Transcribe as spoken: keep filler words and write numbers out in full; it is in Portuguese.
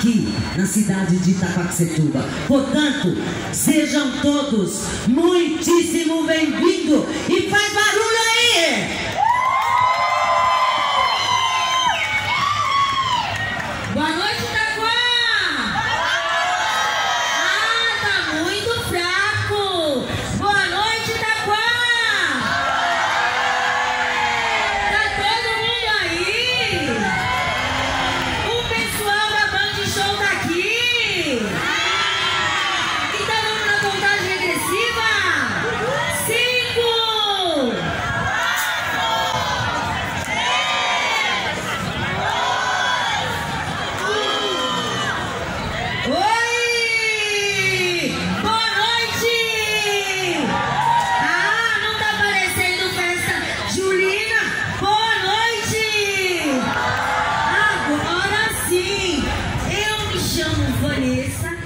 aqui na cidade de Itaquaquecetuba. Portanto, sejam todos muitíssimo bem-vindos e faz barulho aí! Boa noite, Itaquá! Ah, tá muito fraco! Boa noite, Itaquá! Tá todo mundo aí? O pessoal da Band Show tá aqui! Então vamos na contagem regressiva? Cinco! Oi! Boa noite! Ah, não tá parecendo festa julina? Boa noite! Agora sim! Eu me chamo Vanessa